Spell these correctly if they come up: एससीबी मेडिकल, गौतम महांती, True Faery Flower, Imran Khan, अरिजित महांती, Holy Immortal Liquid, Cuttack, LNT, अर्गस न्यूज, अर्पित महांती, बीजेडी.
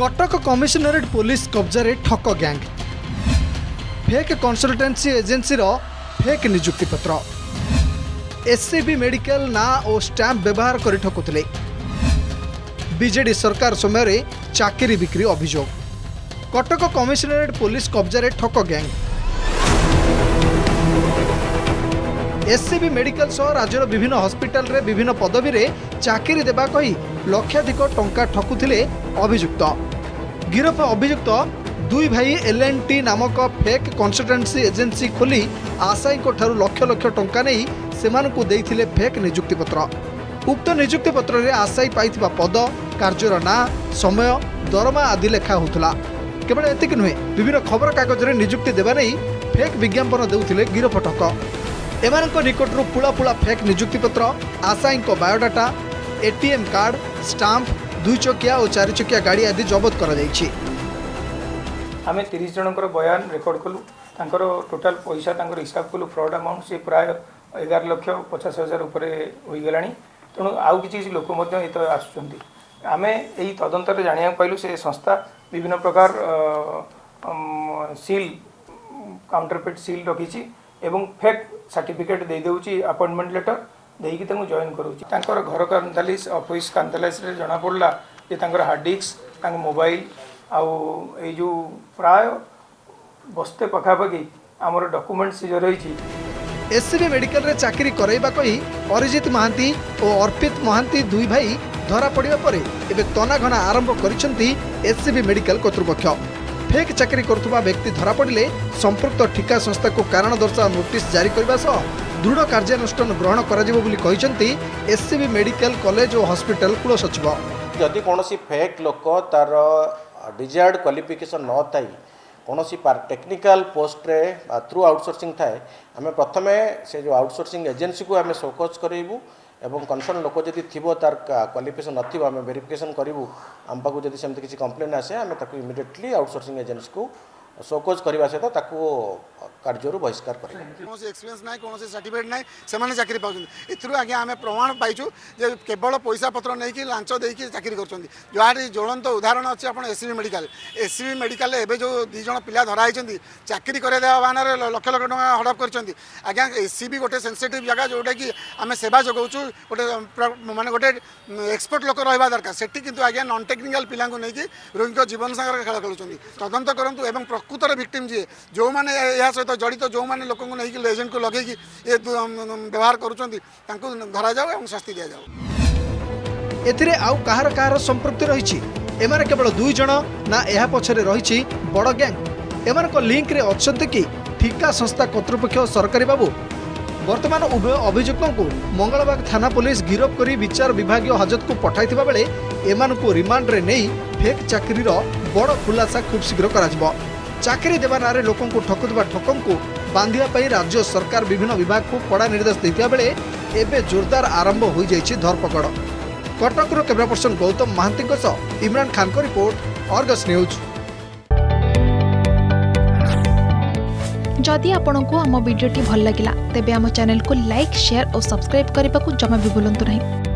Cuttack commissionerate police कब्जारे ठक gang fake consultancy agency रो फेक निजुक्ति पत्र एससीबी मेडिकल ना और स्टाम्प व्यवहार कर ठकुले बीजेडी सरकार समय चाकरी बिक्री अभियोग कटक कमिशनरेट पुलिस कब्जारे ठक गैंग एससीबी मेडिकल सह राज्यर विभिन्न हस्पिटाल रे विभिन्न पदवी रे चाकरी देबा कही लक्षाधिक टंका ठकुले अभियुक्त गिरफ अभियुक्त दुई भाई LNT नामक फेक कंसल्टेंसी एजेंसी खोली आशायी लक्ष लक्ष टंका नहीं से फेक निजुक्ति पत्र उक्त निजुक्ति पत्र रे आशायी पाइथिबा पद कार्यर ना समय दरमा आदि लेखा होतला केवल एतिक नुहे विभिन्न खबर कागज रे निजुक्ति देबा नहीं फेक विज्ञापन देउथिले गिरफ ठक एमानक निकटरू पुला पुला फेक निजुक्ति पत्र आशायीक बायोडाटा ATM कार्ड स्टाम्प दुई चकिया और चार चकिया गाड़ी आदि जबत कर आम 30 जनकर बयान रेकर्ड कलु तांकर टोटल पैसा तांकर हिसाब कलु फ्रॉड अमाउंट से प्राय 11,50,000 होगला तेणु आउ कि लोक आम यही तदंत जाना पाइलु से संस्था विभिन्न प्रकार सील काउंटरफिट सील रखी फेक सर्टिफिकेट दे देउची अपॉइंटमेंट लेटर देकी जॉइन करूची घर कांतालीस ऑफिस कांतालीस जना पड़ला जे तांकर हार्ड डिस्क मोबाइल आउ ए जो प्राय बस्ते पखापाखि आमर डॉक्यूमेंट सीज रही एससीबी मेडिकल रे चाकरी करैबा कही अरिजित महांती और अर्पित महांती दुई भाई धरा पड़िबा परे एबे तनाघना आरंभ करिसेंती एससीबी मेडिकल कर्तृपक्ष फेक चाकरी करुवा व्यक्ति धरा पड़े संपृक्त ठिका संस्था को कारण दर्शा नोटिस जारी करने दृढ़ कार्यानुष्ठान ग्रहण करससीबी मेडिकल कॉलेज और हॉस्पिटल कुल सचिव जदि कौन फेक लोक तार डिजायर्ड क्वालिफिकेशन न थाई कौन टेक्निकल पोस्ट रे थ्रू आउटसोर्सिंग थाए आम प्रथम से जो आउटसोर्सिंग एजेंसी को आम शोकज करूँ एवं कनसर्न लोक जदि थो तार क्वालिफिकेशन नाम वेरिफिकेशन करूँ आम पाक जब सेमती किसी कंप्लेन आसे आम इमिडिएटली आउटसोर्सिंग एजेंसी को शोकज करने सहित कार्य बहिष्कार करें एक्सपीरियंस ना कौन सर्टिफिकेट ना से चाकरी पाँच एथु आज आम प्रमाण पाइचु केवल पैसा पत्र नहीं लांच देकी चाकरी कर ज्वलंत उदाहरण अच्छे आप एससीबी मेडिकल एवं जो दीज पिला धराई चाकरी कर बहाना लक्ष लक्ष टाँग हड़प कर आज्ञा एससीबी गोटे सेंसिटिव जगह जोटा कि आम सेवा जगौचु गोटे मानते गोटे एक्सपर्ट लोक रहा दरकार से आज्ञा नन टेक्निकाल पिला नहीं रोगी को जीवन सागर खेल खेलुँच तदंत करूँ प्रकृतर विक्टिम जी जो मैंने या सहित जड़ित जो मैंने लोक नहीं एजेंट को लगे ये व्यवहार करा जाओ शास्ति दि जाओ एथिरे आउ कहार कहार संपृक्ति रही एमाने केवल दुई जण ना यह पछरे रही बड़ गैंग एमानक लिंक रे अच्छे कि ठिका संस्था कर्तृपक्ष सरकारी बाबू बर्तमान उभय अभियुक्तों को मंगलबाग थाना पुलिस गिरफ्त करी विचार विभागीय हाजत को पठाई बेले एमान को रिमांड रे नहीं फेक चाकरी बड़ खुलासा खूब शीघ्र हो चाकरी देवा ना लोकों को ठकुवा ठकों को बांधिया राज्य सरकार विभिन्न विभाग को कड़ा निर्देश देता बेले एवं जोरदार आरंभ हो जाए धरपकड़ कटक कैमरा पर्सन गौतम महांती इमरान खान को रिपोर्ट अर्गस न्यूज। जदि आपंक आम भिडी भल लगा तेब आम चैनल को लाइक शेयर और सब्सक्राइब करने को जमा भी बुलां नहीं।